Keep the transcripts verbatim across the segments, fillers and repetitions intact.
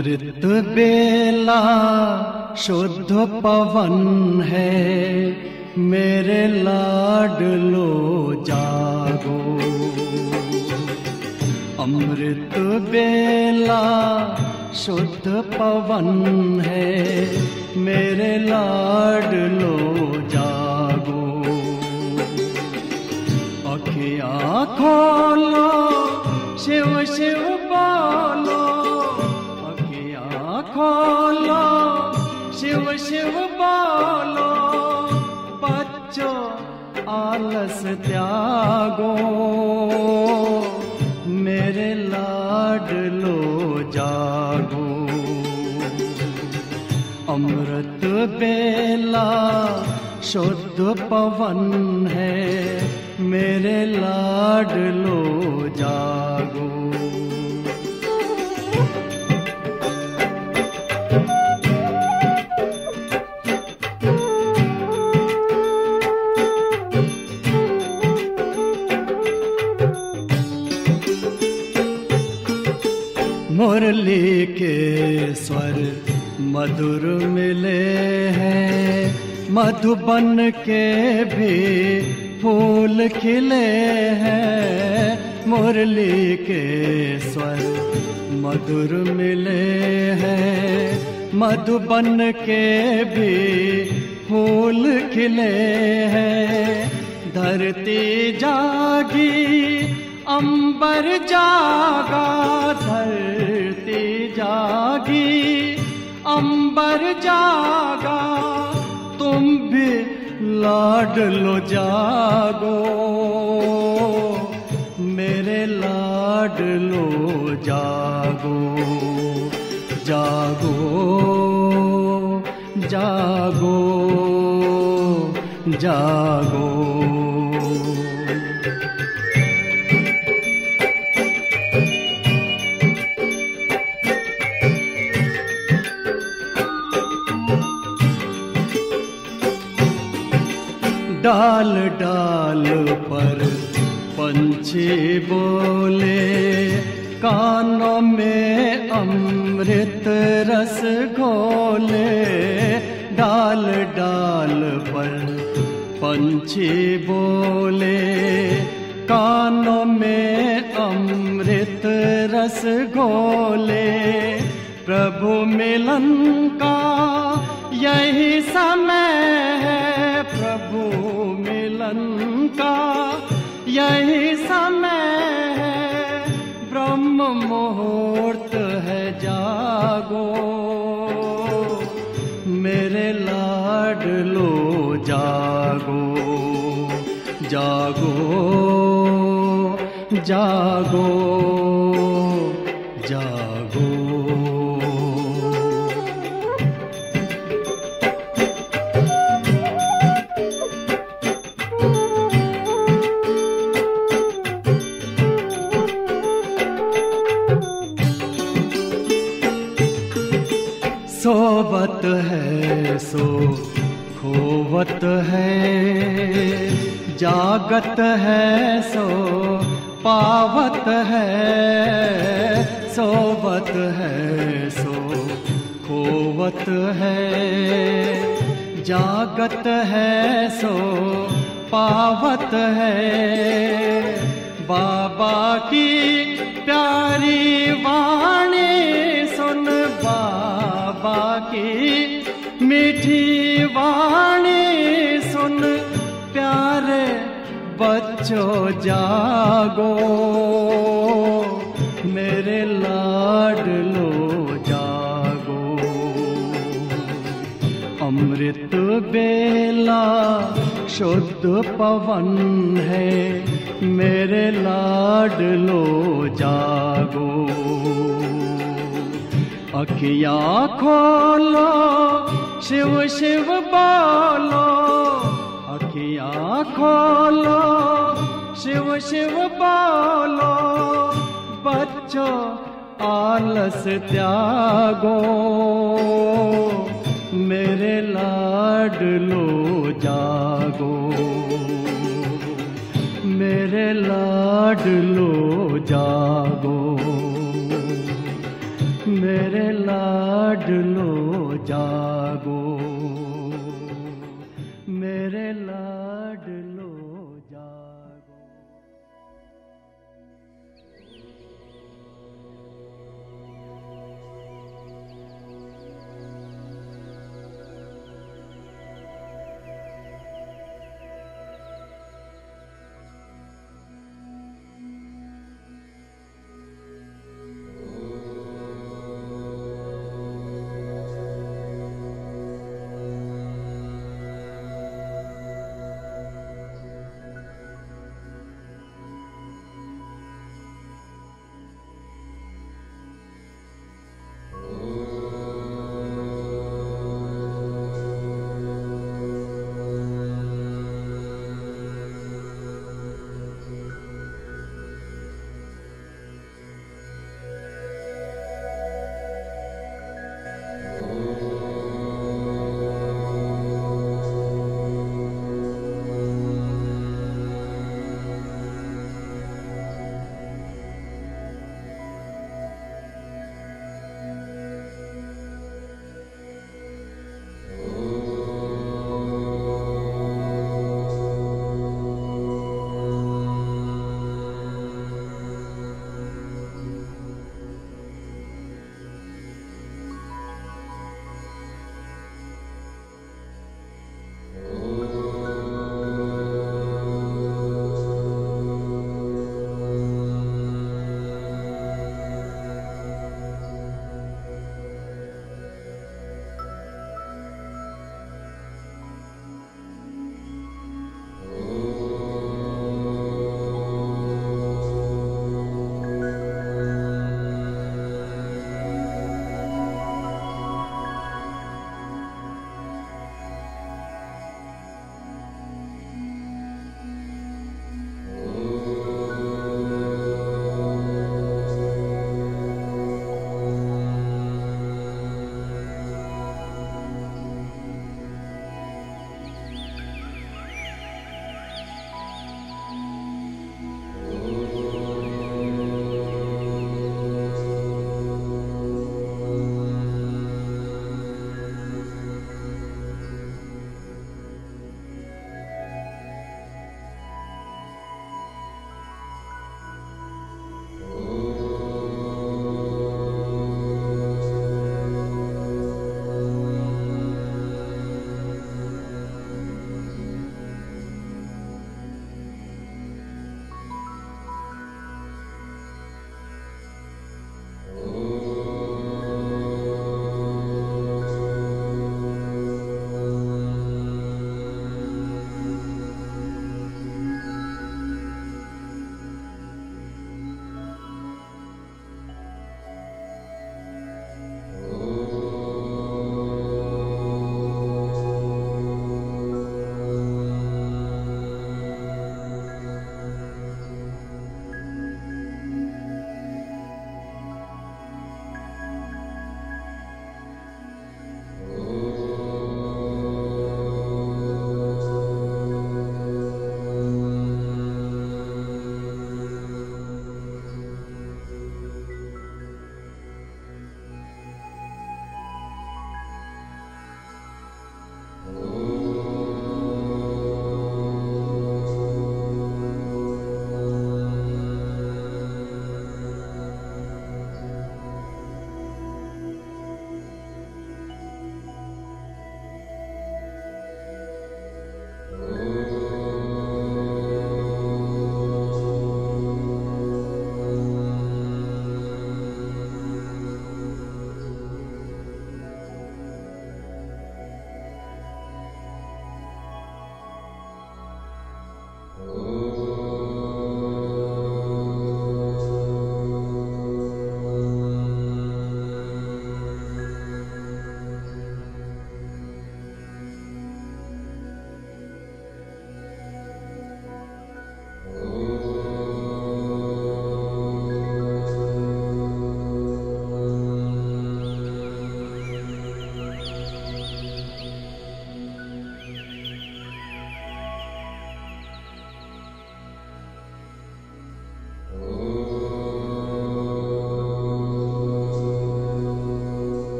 अमृत बेला शुद्ध पवन है, मेरे लाडलो जागो। अमृत बेला शुद्ध पवन है, मेरे लाडलो जागो। अखिया खोलो शिव शिव बोलो, अखिया खोलो शिव शिव बोलो। बच्चों आलस त्यागो, मेरे लाडलो जागो। अमृत बेला शुद्ध पवन है, मेरे लाडलो जागो। मुरली के स्वर मधुर मिले हैं, मधुबन के भी फूल खिले हैं। मुरली के स्वर मधुर मिले हैं, मधुबन के भी फूल खिले हैं। धरती जागी अंबर जागा, धरती जागी अंबर जागा। तुम भी लाडलो जागो, मेरे लाडलो जागो। जागो जागो जागो। डाल डाल पर पंछी बोले, कानों में अमृत रस घोले। डाल डाल पर पंछी बोले, कानों में अमृत रस घोले। प्रभु मिलन का यही समय है, प्रभु मिलन का यही समय है। ब्रह्म मुहूर्त है जागो, मेरे लाडलो जागो। जागो जागो जागो। सोवत है सो खोवत है, जागत है सो पावत है। सोवत है सो खोवत है, जागत है सो पावत है। बाबा की प्यारी वाणी सुन, बाबा की मीठी वाणी सुन। प्यारे बच्चों जागो, मेरे लाडलो जागो। अमृत बेला शुद्ध पवन है, मेरे लाडलो जागो। अखिया खोलो शिव शिव बोलो, अखिया खोलो शिव शिव बोलो। बच्चों आलस त्यागो, मेरे लाडलो जागो। मेरे लाडलो जागो। मेरे लाडलो जागो, मेरे लाडलो जागो।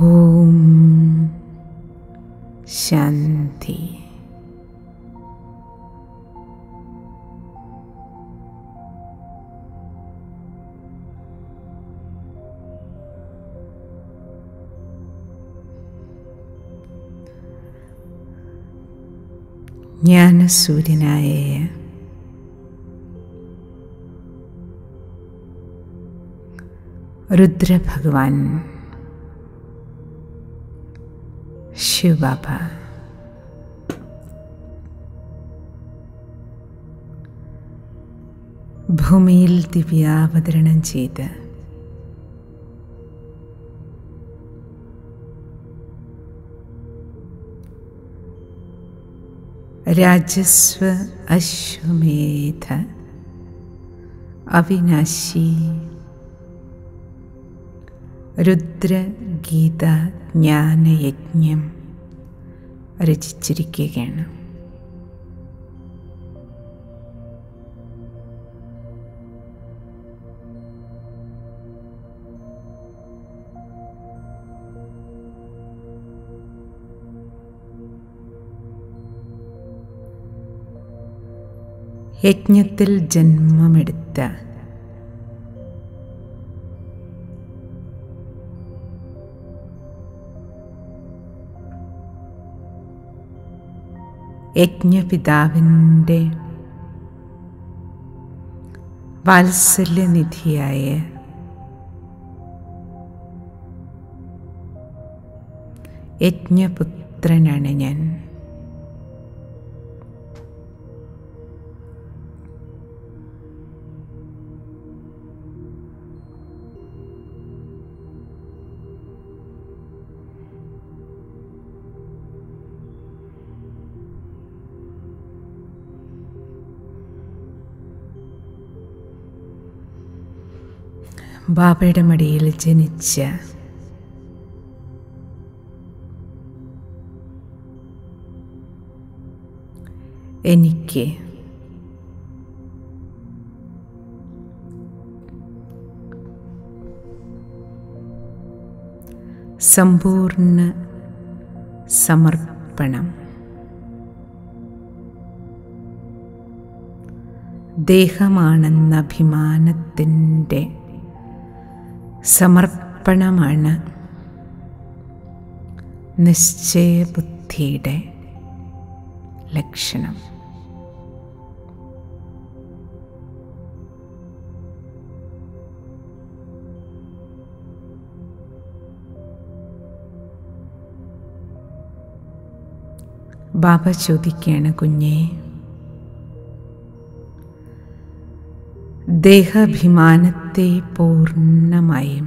ओम शांति। ज्ञान सूर्यनाय रुद्र भगवान शिव बाबा भूमिल दिव्यावतरणं चेत् राजस्व अश्वमेध अविनाशी रुद्र गीता ज्ञान यज्ञ रचिच्चिरिक्कुकयाण। യജ്ഞത്തിൽ ജന്മമെടുത്ത യജ്ഞപിതാവിൻ്റെ വാത്സല്യനിധിയായ യജ്ഞപുത്രനാണ് ഞാൻ. ബാബയുടെ മടിയിൽ ജനിച്ച എനിക്ക് സമ്പൂർണ്ണ സമർപ്പണം, ദേഹമാണെന്ന അഭിമാനത്തിൻ്റെ സമർപ്പണമാണ് നിശ്ചയബുദ്ധിയുടെ ലക്ഷണം. ബാബ ചോദിക്കുകയാണ്, കുഞ്ഞേ, ദേഹാഭിമാനത്തെ പൂർണ്ണമായും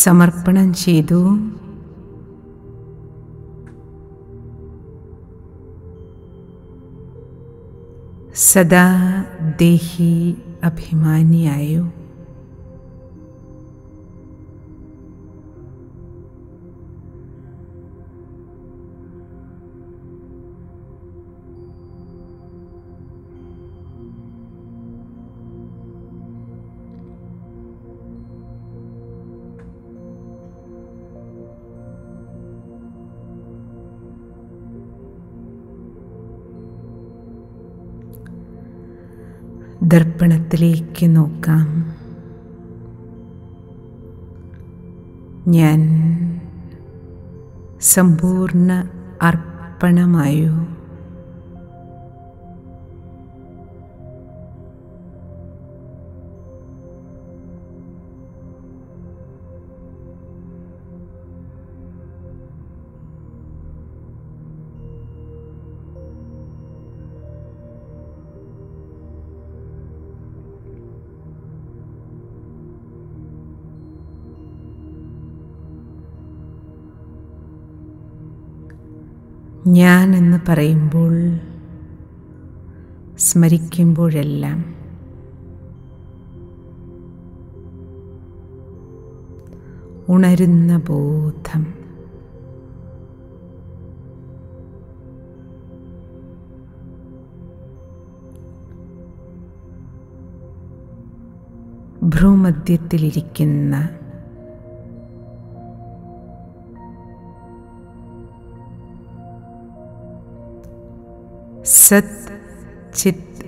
സമർപ്പണം ചെയ്തു, സദാ ദേഹി അഭിമാനിയായോ? ദർപ്പണത്തിലേക്ക് നോക്കാം. ഞാൻ സമ്പൂർണ്ണ അർപ്പണമായോ? ഞാൻ എന്ന് പറയുമ്പോൾ, സ്മരിക്കുമ്പോഴെല്ലാം ഉണരുന്ന ബോധം അഭ്രൂമധ്യത്തിലിരിക്കുന്ന സത് ചിത്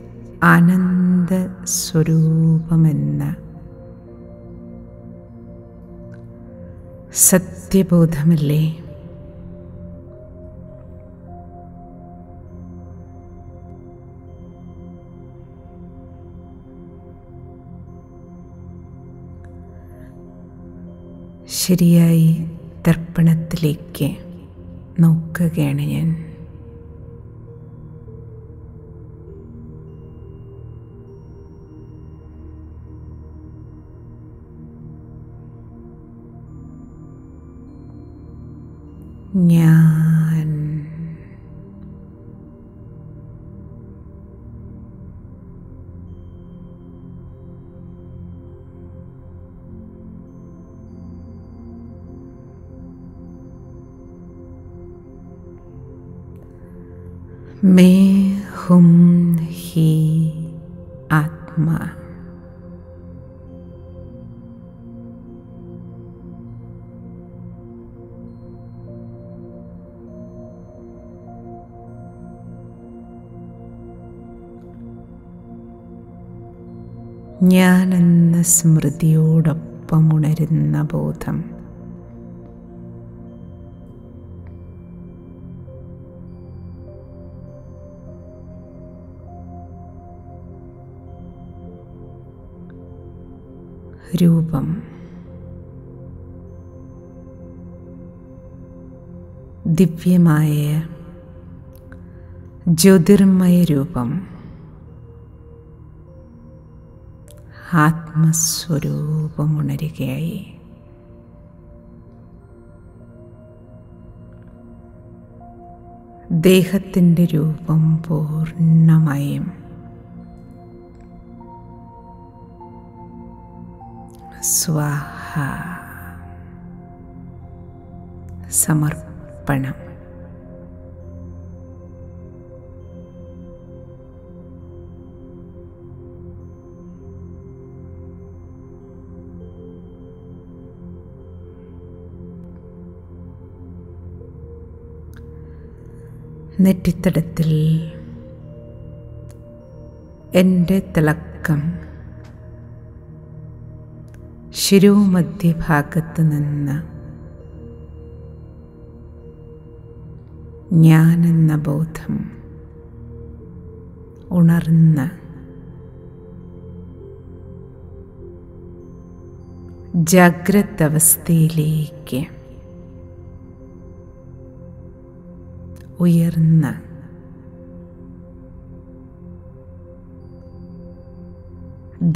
ആനന്ദ സ്വരൂപമെന്ന സത്യബോധമല്ലേ? ശരിയായി ദർപ്പണത്തിലേക്ക് നോക്കുകയാണ് ഞാൻ. ഞാൻ मैं हूँ ही आत्मा. ഞാനെന്ന സ്മൃതിയോടൊപ്പം ഉണരുന്ന ബോധം രൂപം ദിവ്യമായ ജ്യോതിർമയ രൂപം ആത്മസ്വരൂപമുണരുകയായി. ദേഹത്തിൻ്റെ രൂപം പൂർണ്ണമായും സ്വാഹ സമർപ്പണം. നെറ്റിത്തടത്തിൽ എൻ്റെ തിളക്കം ശിരോമധ്യഭാഗത്ത് നിന്ന് ഞാനെന്ന ബോധം ഉണർന്ന് ജാഗ്രത് അവസ്ഥയിലേക്ക് ഉയർന്ന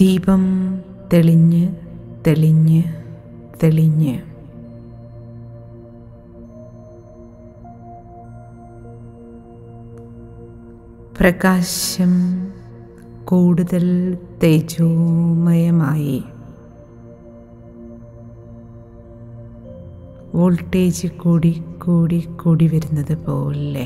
ദീപം തെളിഞ്ഞ് തെളിഞ്ഞ് തെളിഞ്ഞ് പ്രകാശം കൂടുതൽ തേജോമയമായി, വോൾട്ടേജ് കൂടി കൂടി കൂടി വരുന്നത് പോലെ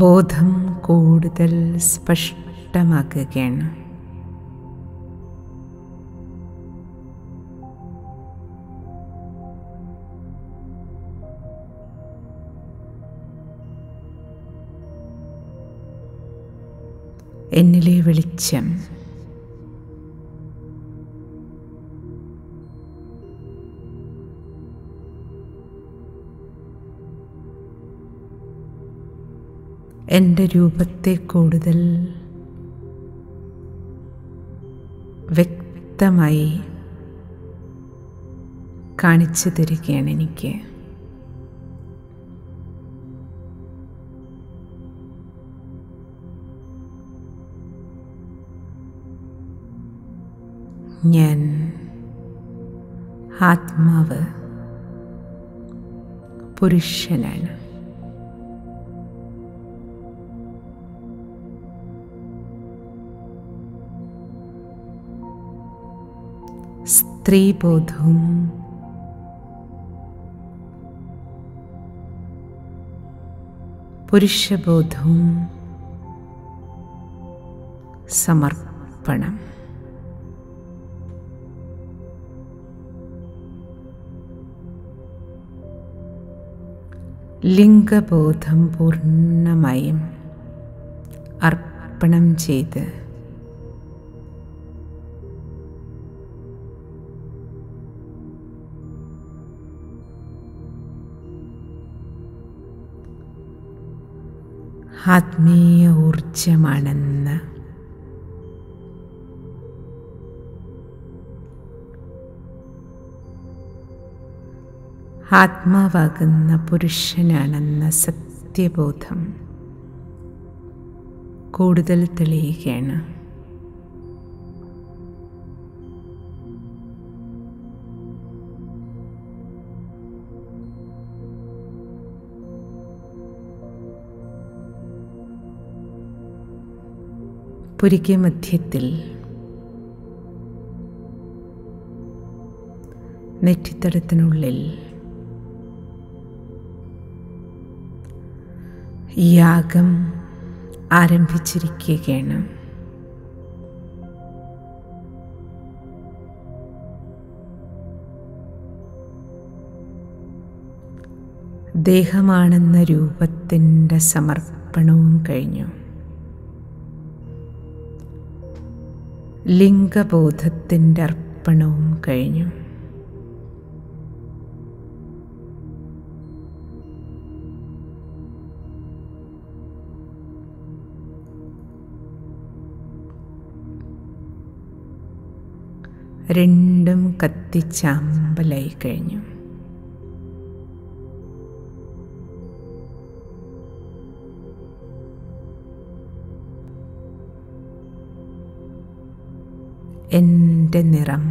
ബോധം കൂടുതൽ സ്പഷ്ടമാക്കുകയാണ്. എന്നിലെ വെളിച്ചം എൻ്റെ രൂപത്തെ കൂടുതൽ വ്യക്തമായി കാണിച്ചു തരികയാണ് എനിക്ക്. ഞാൻ ആത്മാവ് പുരുഷനാണ്. സ്ത്രീബോധവും പുരുഷബോധവും സമർപ്പണം. समर्पणम्। लिंगबोधं पूर्णमयम् अर्पणं चेत् आत्मीय ऊर्जमाणेन्न ആത്മാവാകുന്ന പുരുഷനാണെന്ന സത്യബോധം കൂടുതൽ തെളിയുകയാണ്. പുരിക്ക് മധ്യത്തിൽ നെറ്റിത്തടത്തിനുള്ളിൽ യാഗം ആരംഭിച്ചിരിക്കുകയാണ്. ദേഹമാണെന്ന രൂപത്തിൻ്റെ സമർപ്പണവും കഴിഞ്ഞു. ലിംഗബോധത്തിൻ്റെ അർപ്പണവും കഴിഞ്ഞു. രണ്ടും കത്തിച്ചാമ്പലായി കഴിഞ്ഞു. എൻ്റെ നിറം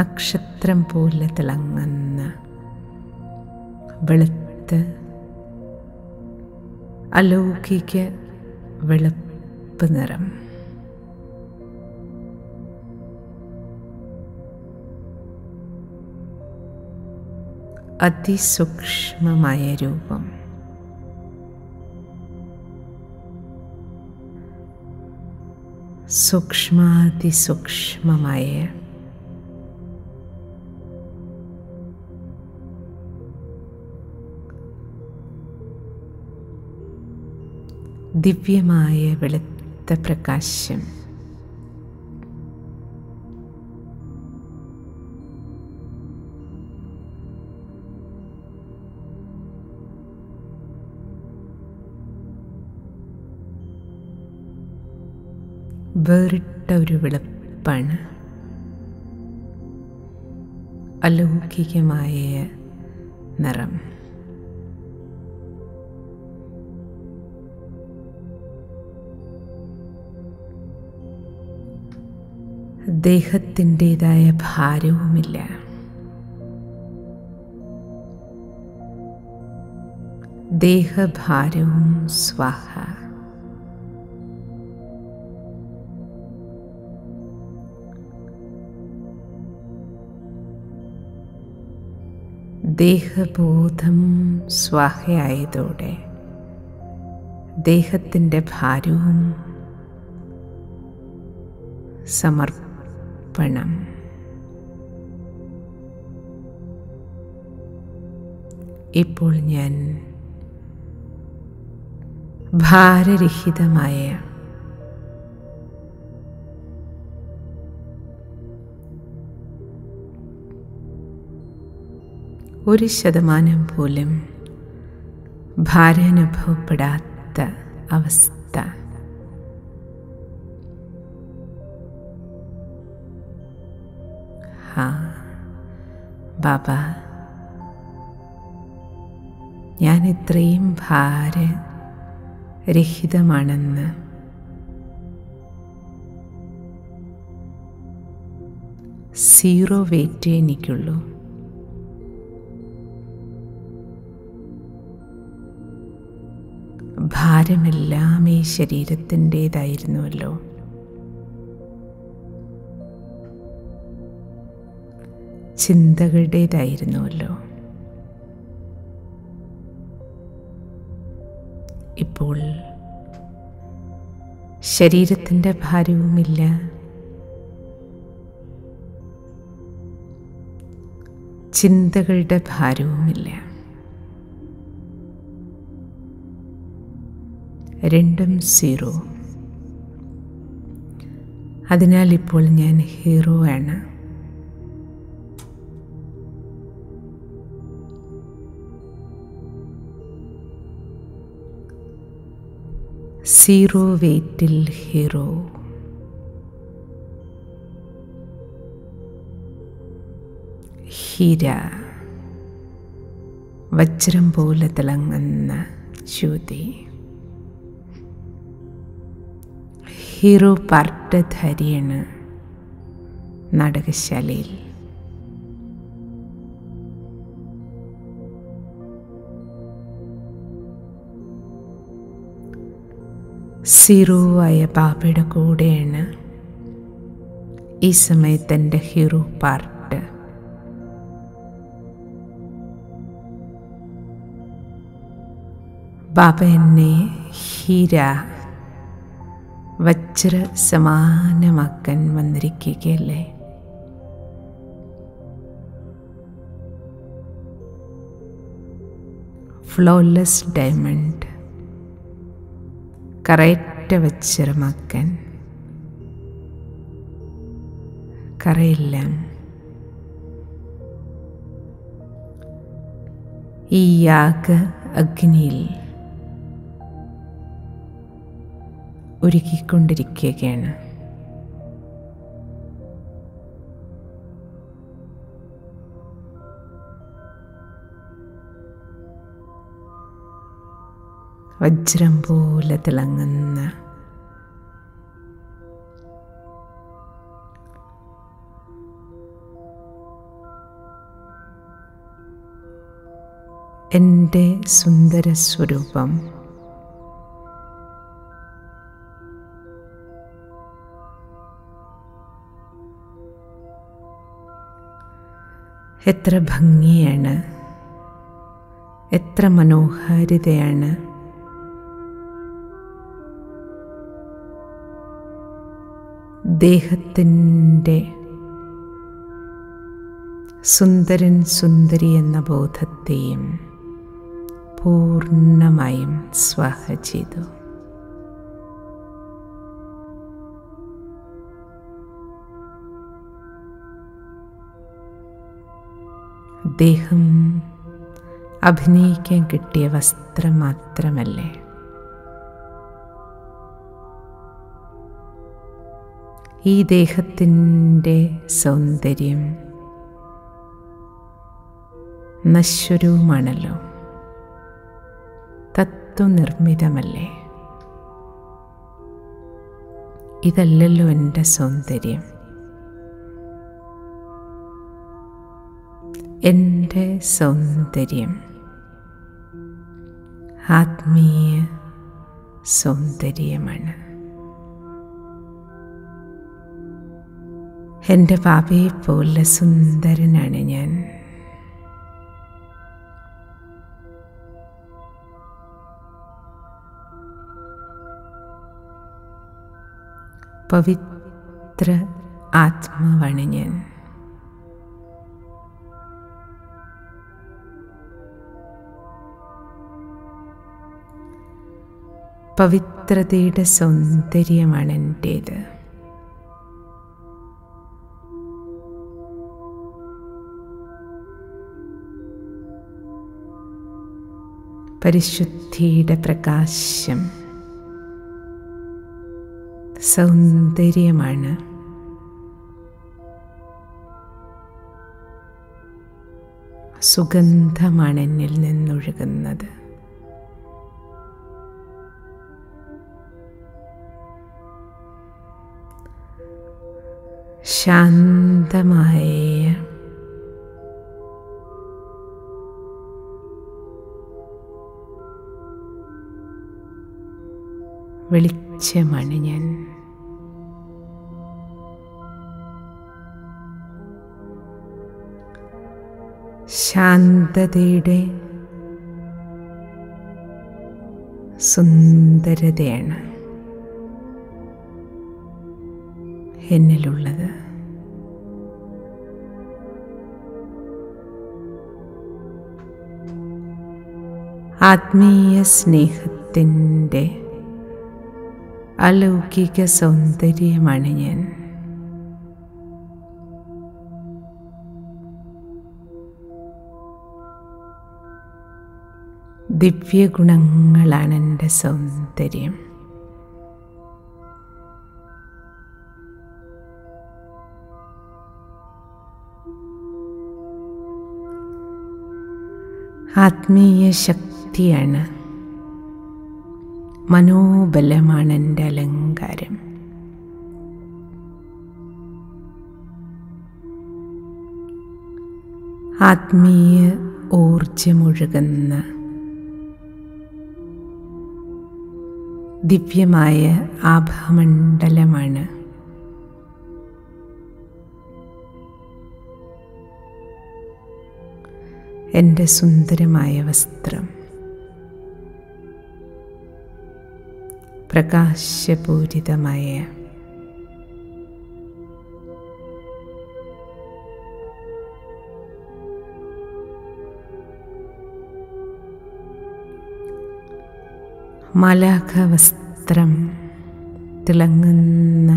നക്ഷത്രം പോലെ തിളങ്ങുന്ന വെളുത്ത് അലൗകിക വെളുപ്പ് നിറം. അതിസൂക്ഷ്മമായ രൂപം. സൂക്ഷ്മാതിസൂക്ഷ്മമായ ദിവ്യമായ വെളുത്ത പ്രകാശം. വേറിട്ട ഒരു വെളുപ്പാണ്, അലൗകികമായ നിറം. ദേഹത്തിൻ്റെതായ ഭാരവുമില്ല. ദേഹഭാരവും സ്വാഹ. ദേഹബോധം സ്വാഹയായതോടെ ദേഹത്തിൻ്റെ ഭാരവും സമർപ്പ പണം. ഇപ്പോൾ ഞാൻ ഭാരരഹിതമായ ഒരു ശതമാനം പോലും ഭാരം അനുഭവപ്പെടാത്ത അവസ്ഥ ബാബ, ഞാൻ ഇത്രയും ഭാരരഹിതമാണെന്ന് സീറോ വെയിറ്റ് എനിക്കുള്ളൂ. ഭാരമെല്ലാം ഈ ശരീരത്തിൻ്റേതായിരുന്നുവല്ലോ. ചിന്തകളുടേതായിരുന്നുവല്ലോ. ഇപ്പോൾ ശരീരത്തിൻ്റെ ഭാരവുമില്ല. ചിന്തകളുടെ ഭാരവുമില്ല. രണ്ടും സീറോ. അതിനാൽ ഇപ്പോൾ ഞാൻ ഹീറോ ആണ്. Zero വെയ്റ്റിൽ hero. ഹീര, വജ്രം പോലെ തിളങ്ങുന്ന ജ്യോതി. ഹീറോ പാർട്ടധാരിയാണ് നാടകശാലയിൽ. സീറോ ആയ ബാബയുടെ കൂടെയാണ് ഈ സമയത്ത് എൻ്റെ ഹീറോ പാർട്ട്. ബാബ എന്നെ ഹീര വജ്ര സമാനമാക്കാൻ വന്നിരിക്കുകയല്ലേ. ഫ്ലോലെസ് ഡയമണ്ട്, കറയറ്റ വജ്രമാക്കാൻ. കറയെല്ലാം ഈ യാഗ അഗ്നിയിൽ ഒരുക്കിക്കൊണ്ടിരിക്കുകയാണ്. വജ്രം പോലെ തിളങ്ങുന്ന എൻ്റെ സുന്ദര സ്വരൂപം എത്ര ഭംഗിയാണ്, എത്ര മനോഹാരിതയാണ്. ദേഹത്തിൻ്റെ സുന്ദരൻ സുന്ദരി എന്ന ബോധത്തെയും പൂർണ്ണമായും സ്വാഹ ചെയ്തു. ദേഹം അഭിനയിക്കാൻ കിട്ടിയ വസ്ത്രം മാത്രമല്ലേ, ഈ ദേഹത്തിൻ്റെ സൗന്ദര്യം നശ്വരവുമാണല്ലോ, തത്വനിർമ്മിതമല്ലേ. ഇതല്ലല്ലോ എൻ്റെ സൗന്ദര്യം. എൻ്റെ സൗന്ദര്യം ആത്മീയ സൗന്ദര്യമാണ്. എൻ്റെ ബാബയെ പോലെ സുന്ദരനാണ് ഞാൻ. പവിത്ര ആത്മാവാണ് ഞാൻ. പവിത്രതയുടെ സൗന്ദര്യമാണ് എൻ്റേത്. പരിശുദ്ധിയുടെ പ്രകാശം സൗന്ദര്യമാണ്. സുഗന്ധമാണ് എന്നിൽ നിന്നൊഴുകുന്നത്. ശാന്തമായ വെളിച്ചമാണ് ഞാൻ. ശാന്തതയുടെ സുന്ദരതയാണ് എന്നിലുള്ളത്. ആത്മീയ സ്നേഹത്തിൻ്റെ അലൗകിക സൗന്ദര്യമാണ് ഞാൻ. ദിവ്യഗുണങ്ങളാണ് എൻ്റെ സൗന്ദര്യം. ആത്മീയ ശക്തിയാണ്, മനോബലമാണ് എൻ്റെ അലങ്കാരം. ആത്മീയ ഊർജമൊഴുകുന്ന ദിവ്യമായ ആഭാമണ്ഡലമാണ് എൻ്റെ സുന്ദരമായ വസ്ത്രം. പ്രകാശപൂരിതമായ മലാഖവസ്ത്രം, തിളങ്ങുന്ന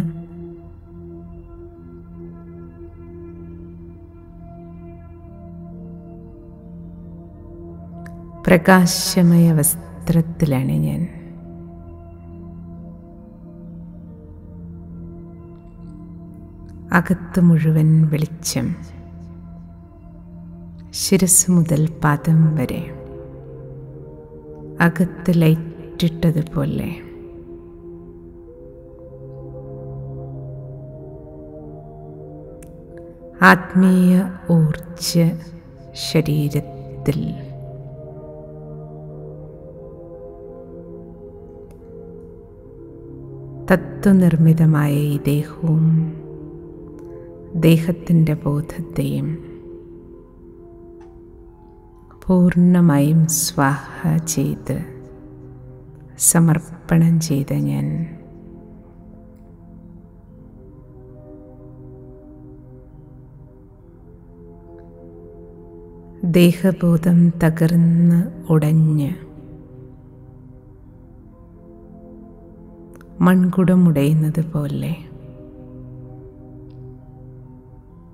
പ്രകാശമയ വസ്ത്രത്തിലാണ് ഞാൻ. അകത്ത് മുഴുവൻ വെളിച്ചം, ശിരസ് മുതൽ പാദം വരെ അകത്ത് ലൈറ്റ് പോലെ. ആത്മീയ ഊർജ ശരീരത്തിൽ, തത്വനിർമ്മിതമായ ഈ ദേഹവും ദേഹത്തിൻ്റെ ബോധത്തെയും പൂർണ്ണമായും സ്വാഹ ചെയ്ത് സമർപ്പണം ചെയ്ത ഞാൻ ദേഹബോധം തകർന്ന് ഉടഞ്ഞ് മൺകുടം ഉടയുന്നത് പോലെ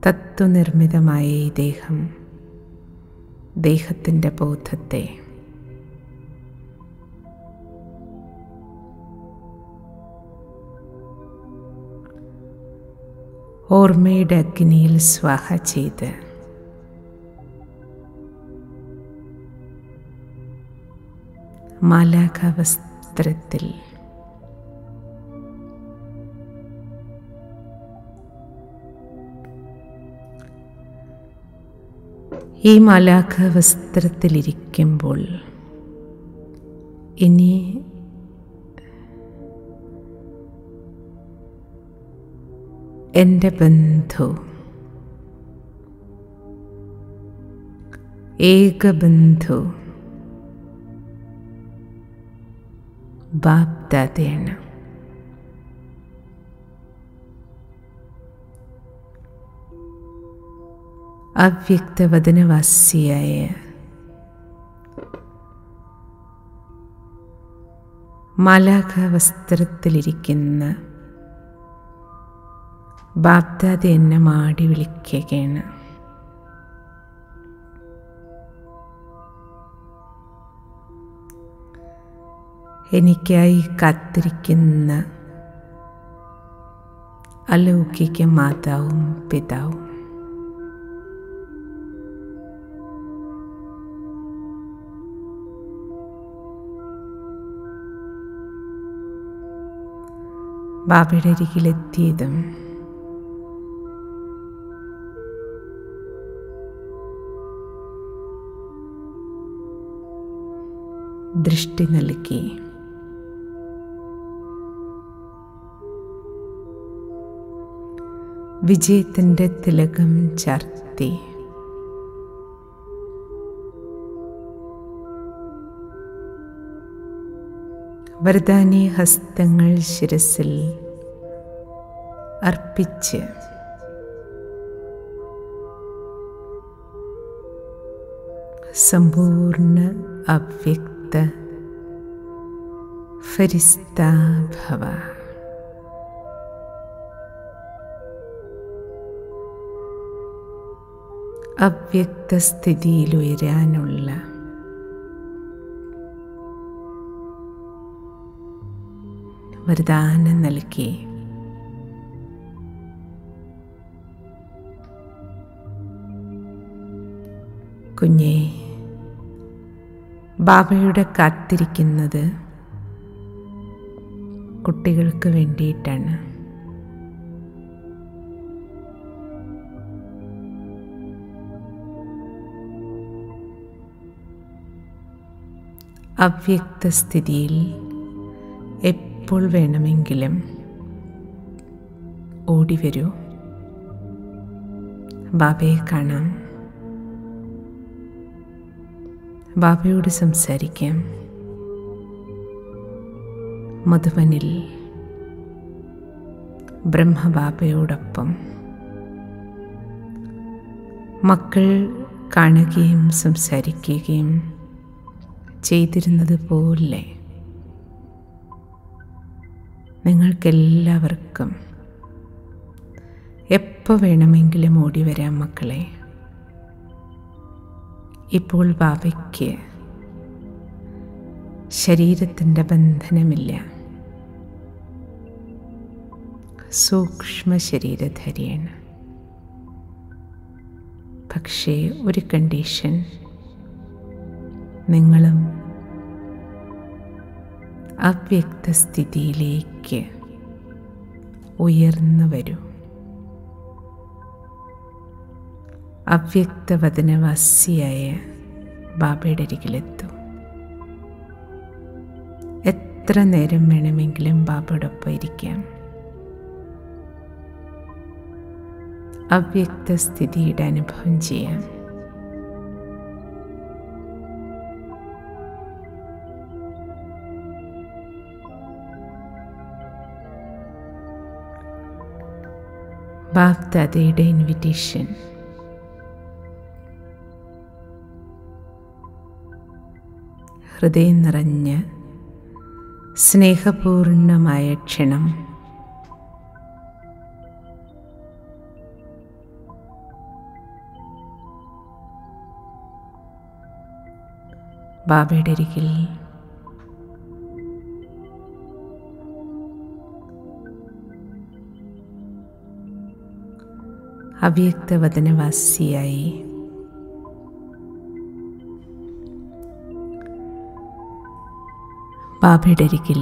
തത്വനിർമ്മിതമായ ഈ ദേഹം ദേഹത്തിൻ്റെ ബോധത്തെ ഓർമ്മയുടെ അഗ്നിയിൽ സ്വാഹ ചെയ്ത് മാലാഖവസ്ത്രത്തിൽ ഈ മാലാഖവസ്ത്രത്തിലിരിക്കുമ്പോൾ ഇനി എൻ്റെ ബന്ധു, ഏകബന്ധു ബാപ്ദാദയാണ്. അവ്യക്തവചനവാസിയായ മാലാഖവസ്ത്രത്തിലിരിക്കുന്ന ബാപ്ദാദ എന്നെ മാടി വിളിക്കുകയാണ്. എനിക്കായി കാത്തിരിക്കുന്ന അലൗകിക മാതാവും പിതാവും, ബാബയുടെ അരികിലെത്തിയതും ദൃഷ്ടി നൽകി വിജയത്തിൻ്റെ തിലകം ചാർത്തി വരദാനി ഹസ്തങ്ങൾ ശിരസിൽ അർപ്പിച്ച് സമ്പൂർണ്ണ അവ്യക്ത ഫരിസ്താ ഭവ. അവ്യക്ത സ്ഥിതിയിൽ ഉയരാനുള്ള വരദാനം നൽകി കുഞ്ഞേ, ബാബയുടെ കാത്തിരിക്കുന്നത് കുട്ടികൾക്ക് വേണ്ടിയിട്ടാണ്. അവ്യക്തസ്ഥിതിയിൽ എപ്പോൾ വേണമെങ്കിലും ഓടിവരൂ, ബാബയെ കാണാം, ബാബയോട് സംസാരിക്കാം. മധുവനിൽ ബ്രഹ്മബാബയോടൊപ്പം മക്കൾ കാണുകയും സംസാരിക്കുകയും ചെയ്തിരുന്നത് പോലെ നിങ്ങൾക്കെല്ലാവർക്കും എപ്പോൾ വേണമെങ്കിലും ഓടി വരാം മക്കളെ. ഇപ്പോൾ ബാബയ്ക്ക് ശരീരത്തിൻ്റെ ബന്ധനമില്ല. സൂക്ഷ്മ ശരീരധാരിയാണ്. പക്ഷേ ഒരു കണ്ടീഷൻ, നിങ്ങളും അവ്യക്തസ്ഥിതിയിലേക്ക് ഉയർന്നു വരൂ. അവ്യക്തവദനവാസിയായ ബാബയുടെ അരികിലെത്തും. എത്ര നേരം വേണമെങ്കിലും ബാബയോടൊപ്പം ഇരിക്കാം. അവ്യക്തസ്ഥിതിയുടെ അനുഭവം ചെയ്യാം. ബാബ് ദാദയുടെ ഇൻവിറ്റേഷൻ, ഹൃദയം നിറഞ്ഞ് സ്നേഹപൂർണമായ ക്ഷണം. ബാബയുടെ അരികിൽ അവ്യക്തവദനവാസിയായി ബാബയുടെ അരികിൽ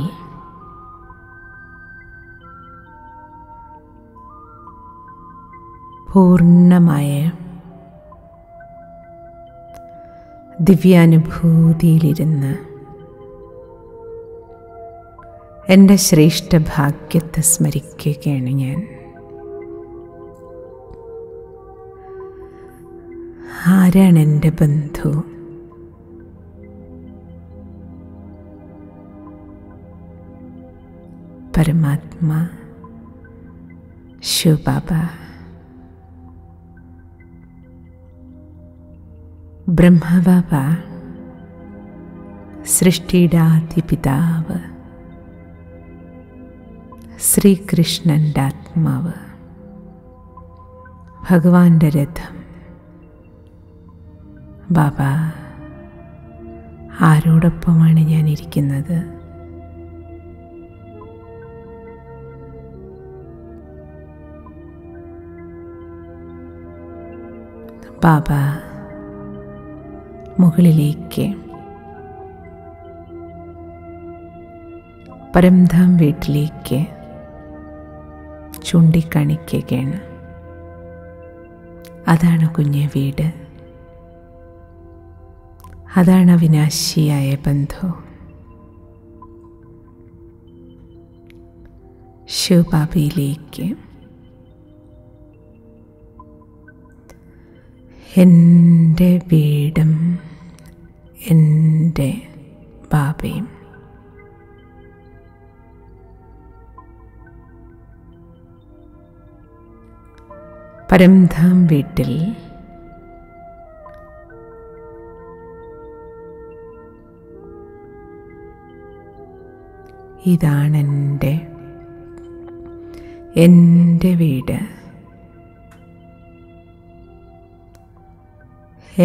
പൂർണ്ണമായ ദിവ്യാനുഭൂതിയിലിരുന്ന് എൻ്റെ ശ്രേഷ്ഠ ഭാഗ്യത്തെ സ്മരിക്കുകയാണ് ഞാൻ. ആരാണ് എൻ്റെ ബന്ധു? പരമാത്മാ ശിവബാബ, ബ്രഹ്മബാബ, സൃഷ്ടിയുടെ ആദ്യ പിതാവ്, ശ്രീകൃഷ്ണൻ്റെ ആത്മാവ്, ഭഗവാന്റെ രഥം. ബാബ, ആരോടൊപ്പമാണ് ഞാനിരിക്കുന്നത്? ബാബ മുകളിലേക്ക് പരംധാം വീട്ടിലേക്ക് ചൂണ്ടിക്കാണിക്കുകയാണ്. അതാണ് കുഞ്ഞെ വീട്, അതാണ് അവിനാശിയായ ബന്ധു. ശിവബാബയിലേക്ക് എൻ്റെ വീടും എൻ്റെ ബാബയും പരംധാം വീട്ടിൽ ഇതാണെൻ്റെ എൻ്റെ വീട്,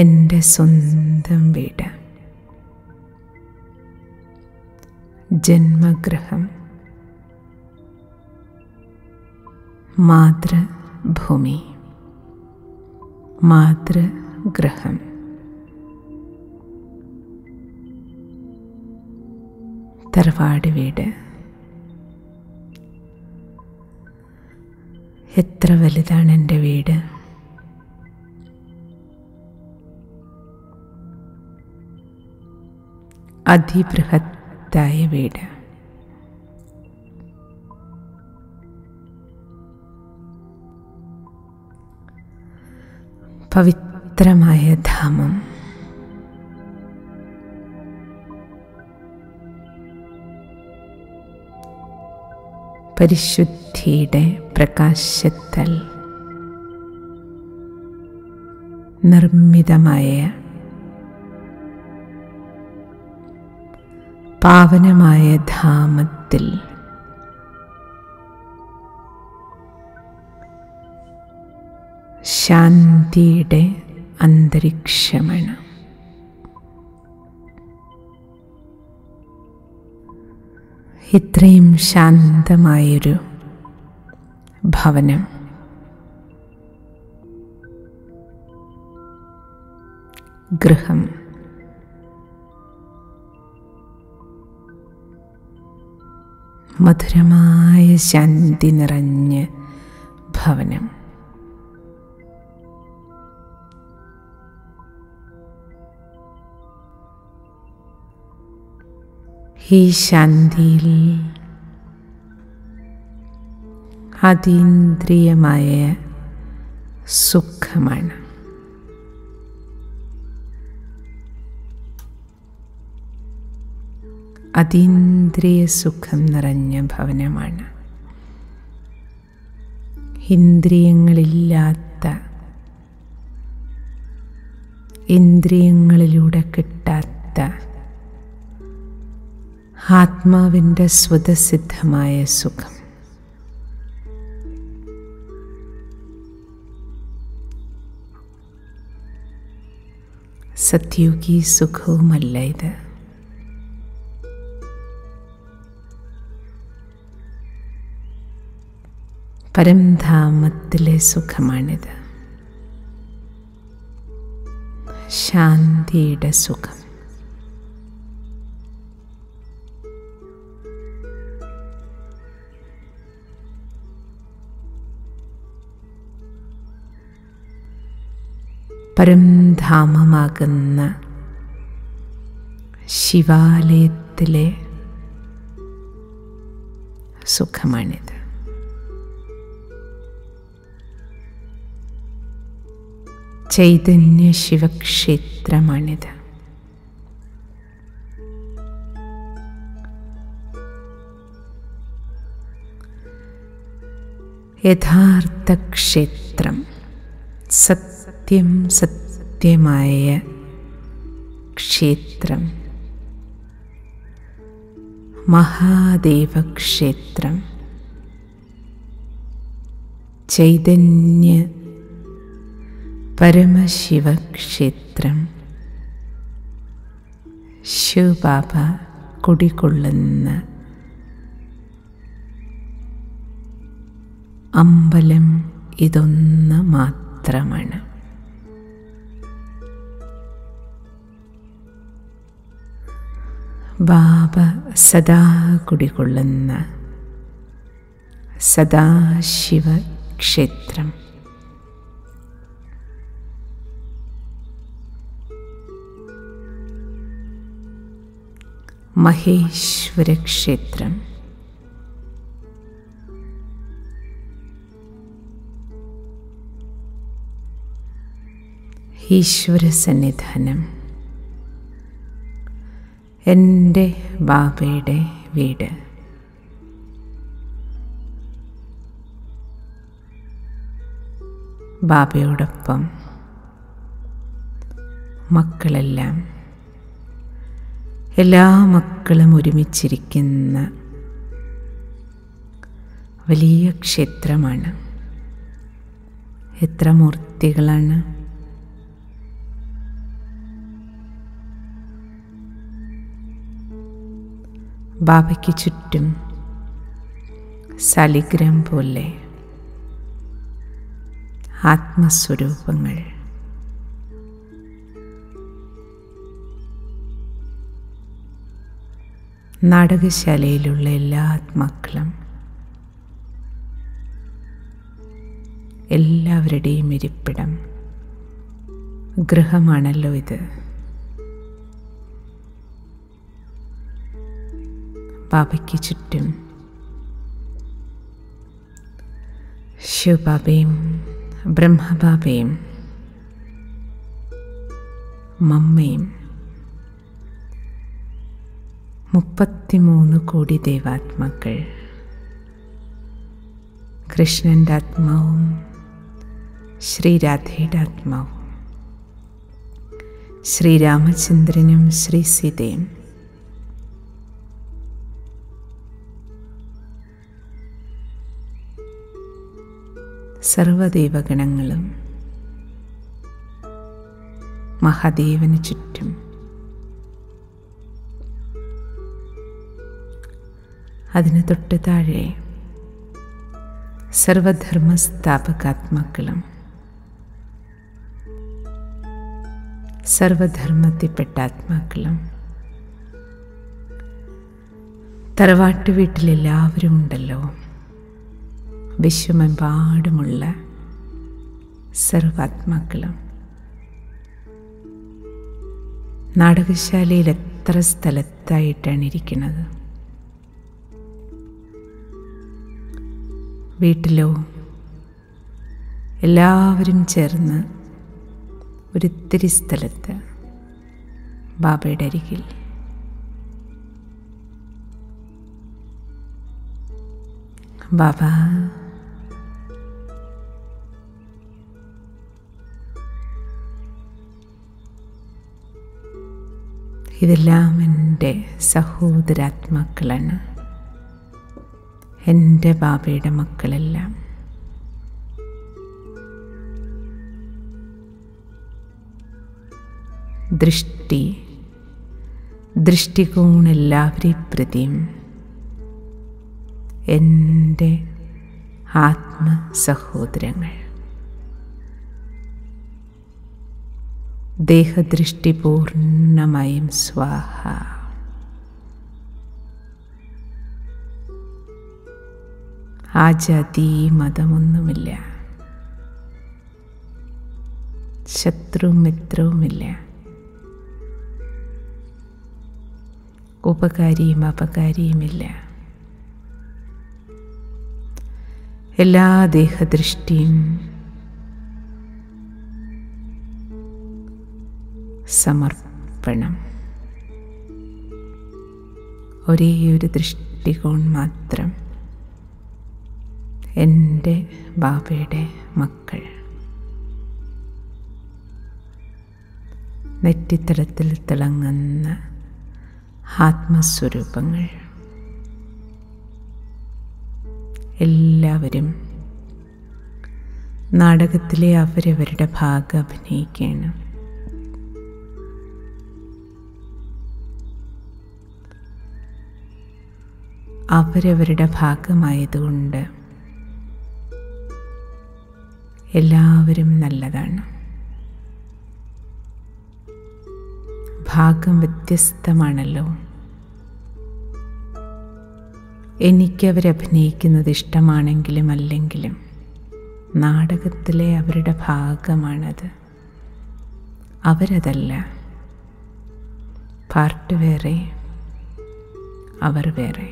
എൻ്റെ സ്വന്തം വീട്, ജന്മഗൃഹം, മാതൃഭൂമി, മാതൃഗൃഹം. തറവാട് വീട് എത്ര വലുതാണ് എൻ്റെ വീട്! അതിബൃഹത്തായ വീട്. പവിത്രമായ ധാമം. പരിശുദ്ധിയുടെ പ്രകാശത്താൽ നിർമ്മിതമായ പാവനമായ ധാമത്തിൽ ശാന്തിയുടെ അന്തരീക്ഷമാണ്. ഇത്രയും ശാന്തമായൊരു ഭവനം ഗൃഹം മധുരമായ ശാന്തി നിറഞ്ഞ ഭവനം ഈ ശാന്തിയിൽ അതീന്ദ്രിയമായ സുഖമാണ്. അതീന്ദ്രിയ സുഖം നിറഞ്ഞ ഭവനമാണ്. ഇന്ദ്രിയങ്ങളില്ലാത്ത, ഇന്ദ്രിയങ്ങളിലൂടെ കിട്ടാത്ത ആത്മാവിൻ്റെ സ്വതസിദ്ധമായ സുഖം. സത്യോഗി സുഖവുമല്ല ഇത്. പരംധാമത്തിലെ സുഖമാണിത്, ശാന്തിയുടെ സുഖം. പരംധാമമാകുന്ന ശിവാലയത്തിലെ സുഖമാണിത്. ചൈതന്യ ശിവക്ഷേത്രമാണിത്. യഥാർത്ഥ ക്ഷേത്രം, സത് സത്യം സത്യമായ ക്ഷേത്രം, മഹാദേവക്ഷേത്രം, ചൈതന്യ പരമശിവക്ഷേത്രം. ശിവബാബ കുടികൊള്ളുന്ന അമ്പലം ഇതൊന്ന് മാത്രമാണ്. ബാബ സദാ കുടികൊള്ളുന്ന സദാശിവ ക്ഷേത്രം. മഹേശ്വര ക്ഷേത്രം, ഈശ്വര സന്നിധാനം, എൻ്റെ ബാബയുടെ വീട്. ബാബയോടൊപ്പം മക്കളെല്ലാം എല്ലാ മക്കളും ഒരുമിച്ചിരിക്കുന്ന വലിയ ക്ഷേത്രമാണ്. എത്ര മൂർത്തികളാണ്! ബാബയ്ക്ക് ചുറ്റും സാലിഗ്രാം പോലെ ആത്മസ്വരൂപങ്ങൾ. നാടകശാലയിലുള്ള എല്ലാ ആത്മാക്കളും, എല്ലാവരുടെയും ഇരിപ്പിടം ഗൃഹമാണല്ലോ ഇത്. ബാബയ്ക്ക് ചുറ്റും ശിവബാബയും ബ്രഹ്മബാബയും മമ്മയും മുപ്പത്തിമൂന്ന് കോടി ദേവാത്മാക്കൾ, കൃഷ്ണൻ്റെ ആത്മാവും ശ്രീരാധയുടെ ആത്മാവും ശ്രീരാമചന്ദ്രനും ശ്രീസീതയും സർവദേവഗണങ്ങളും മഹാദേവന് ചുറ്റും. അതിന് തൊട്ട് താഴെ സർവധർമ്മസ്ഥാപകാത്മാക്കളും സർവധർമ്മത്തിൽപ്പെട്ട ആത്മാക്കളും. തറവാട്ട് വീട്ടിലെല്ലാവരും ഉണ്ടല്ലോ, വിശ്വമെമ്പാടുമുള്ള സർവാത്മാക്കളും. നാടകശാലയിൽ എത്ര സ്ഥലത്തായിട്ടാണ് ഇരിക്കുന്നത്! വീട്ടിലോ എല്ലാവരും ചേർന്ന് ഒരിത്തിരി സ്ഥലത്ത് ബാബയുടെ അരികിൽ. ബാബ ഇതെല്ലാം എൻ്റെ സഹോദരാത്മാക്കളാണ്, എൻ്റെ ബാബയുടെ മക്കളെല്ലാം. ദൃഷ്ടി ദൃഷ്ടികോണെല്ലാവരെയും പ്രതിയും എൻ്റെ ആത്മസഹോദരങ്ങൾ. ദേഹദൃഷ്ടി പൂർണ്ണമായും സ്വാഹ. ആ ജാതി മതമൊന്നുമില്ല, ശത്രുവും മിത്രവുമില്ല, ഉപകാരിയും അപകാരിയുമില്ല. എല്ലാ ദേഹദൃഷ്ടിയും സമർപ്പണം. ഒരേ ഒരു ദൃഷ്ടികോൺ മാത്രം, എൻ്റെ ബാബയുടെ മക്കൾ. നെറ്റിത്തടത്തിൽ തിളങ്ങുന്ന ആത്മസ്വരൂപങ്ങൾ എല്ലാവരും നാടകത്തിലെ അവരവരുടെ ഭാഗം അഭിനയിക്കുകയാണ്. അവരവരുടെ ഭാഗമായതുകൊണ്ട് എല്ലാവരും നല്ലതാണ്. ഭാഗം വ്യത്യസ്തമാണല്ലോ. എനിക്കവരഭിനയിക്കുന്നത് ഇഷ്ടമാണെങ്കിലും അല്ലെങ്കിലും നാടകത്തിലെ അവരുടെ ഭാഗമാണത്. അവരതല്ല, പാർട്ട് വേറെ, അവർ വേറെ.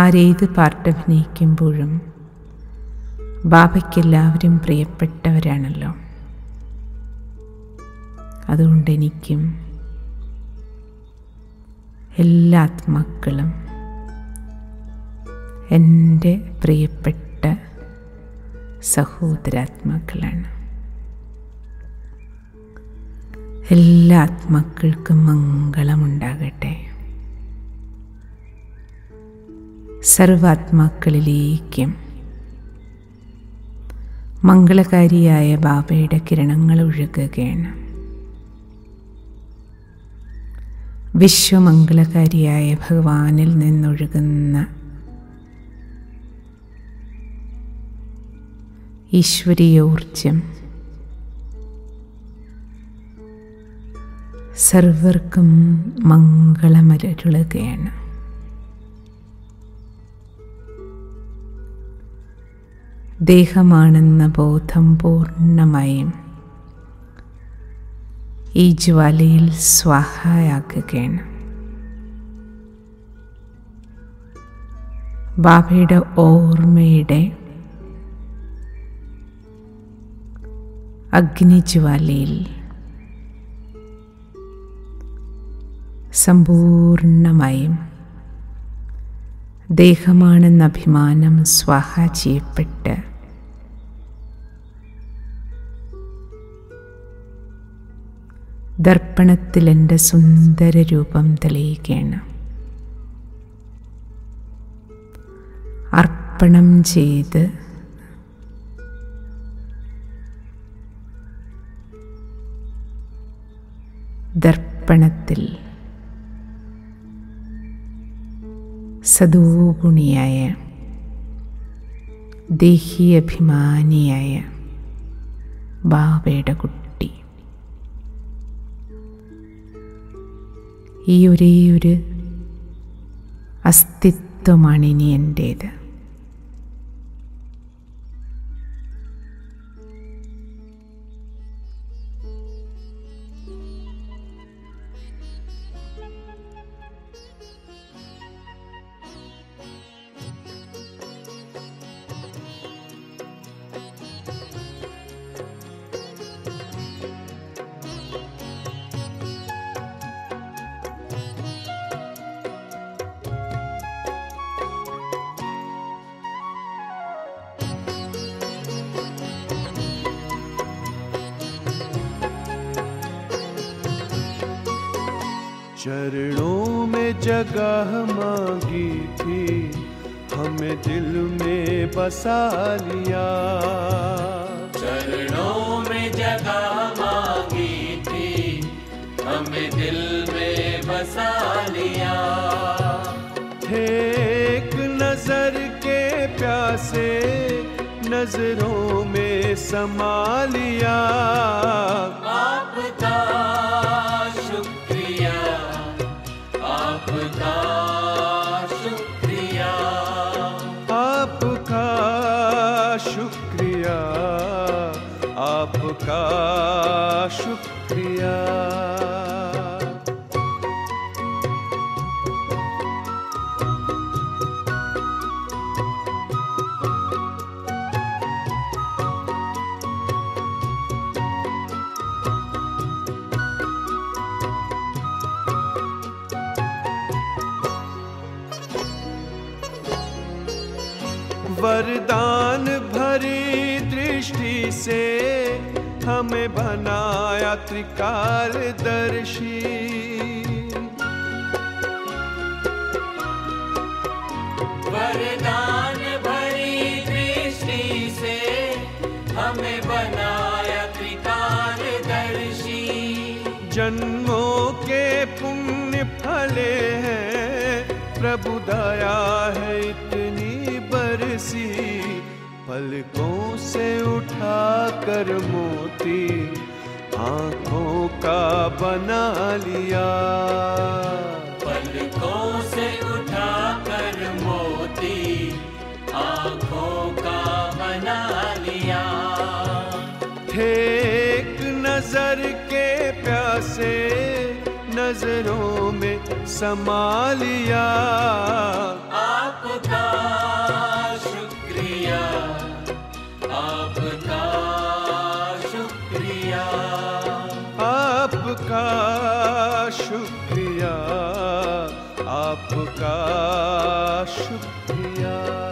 ആരേത് പാർട്ട് അഭിനയിക്കുമ്പോഴും ബാബയ്ക്കെല്ലാവരും പ്രിയപ്പെട്ടവരാണല്ലോ. അതുകൊണ്ട് എനിക്കും എല്ലാ ആത്മാക്കളും എൻ്റെ പ്രിയപ്പെട്ട സഹോദരാത്മാക്കളാണ്. എല്ലാ ആത്മാക്കൾക്കും മംഗളമുണ്ടാകട്ടെ. സർവാത്മാക്കളിലേക്കും മംഗളകാരിയായ ബാബയുടെ കിരണങ്ങൾ ഒഴുകുകയാണ്. വിശ്വമംഗളകാരിയായ ഭഗവാനിൽ നിന്നൊഴുകുന്ന ഈശ്വരീയോർജം സർവർക്കും മംഗളമരുളുകയാണ്. ദേഹമാണെന്ന ബോധം പൂർണ്ണമായും ഈ ജ്വാലയിൽ സ്വാഹയാക്കുകയാണ്. ബാബയുടെ ഓർമ്മയുടെ അഗ്നിജ്വാലയിൽ സമ്പൂർണമായും ദേഹമാണെന്ന അഭിമാനം സ്വാഹ ചെയ്യപ്പെട്ട് ദർപ്പണത്തിൽ എൻ്റെ സുന്ദര രൂപം തെളിയുകയാണ്. അർപ്പണം ചെയ്ത് ദർപ്പണത്തിൽ സദോഗുണിയായ ദേഹിയഭിമാനിയായ ബാബയുടെ കുട്ടി ഈ ഒരേയൊരു അസ്തിത്വമാണ് ഇനി എൻ്റേത്. चरणों में जगह मांगी थी, हमें दिल में बसा लिया. चरणों में जगह मांगी थी, हमें दिल में बसा लिया. थे एक नजर के प्यासे, नजरों में समा लिया. आपका शुक्रिया, आपका शुक्रिया, आपका शुक्रिया. वरदान भरी दृष्टि से हमें बनाया त्रिकालदर्शी. वरदान भरी दृष्टि से हमें बनाया त्रिकालदर्शी. जन्मों के पुण्य फले हैं, प्रभु दया है पलकों से उठा कर मोती आँखों का बना लिया. पलकों से उठा कर मोती आँखों का बना लिया. थे एक नजर के प्यासे, नजरों में समा लिया. आपका आपका शुक्रिया, आपका शुक्रिया.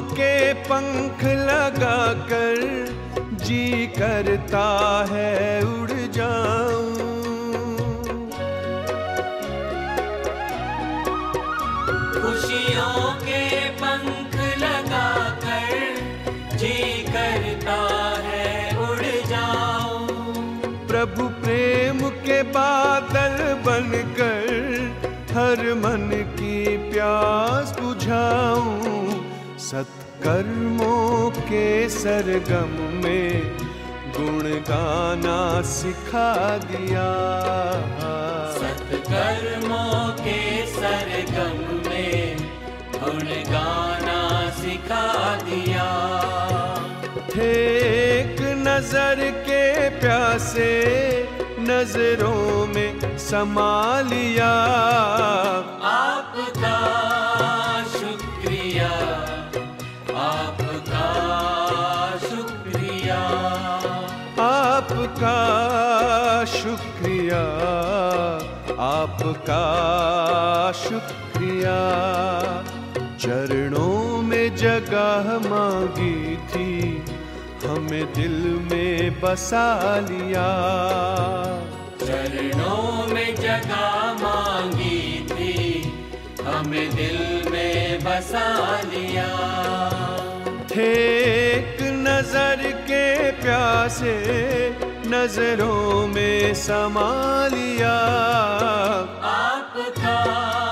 के पंख लगाकर जी करता है उड़ जाऊं। खुशियों के पंख लगाकर जी करता है उड़ जाऊं। प्रभु प्रेम के बादल बनकर हर मन की प्यास बुझाऊं। सत्कर्मों के सरगम में गुण गाना सिखा दिया। सत्कर्मों के सरगम में गुण गाना सिखा दिया। थे एक नजर के प्यासे नजरों में समा लिया। आपका शुक्रिया आपका शुक्रिया आपका शुक्रिया आपका शुक्रिया। चरणों में जगह मांगी थी हमें दिल में बसा लिया। चरणों में जगह मांगी थी हमें दिल में बसा लिया। थे एक नजर के प्यासे नजरों में समा लिया। आपका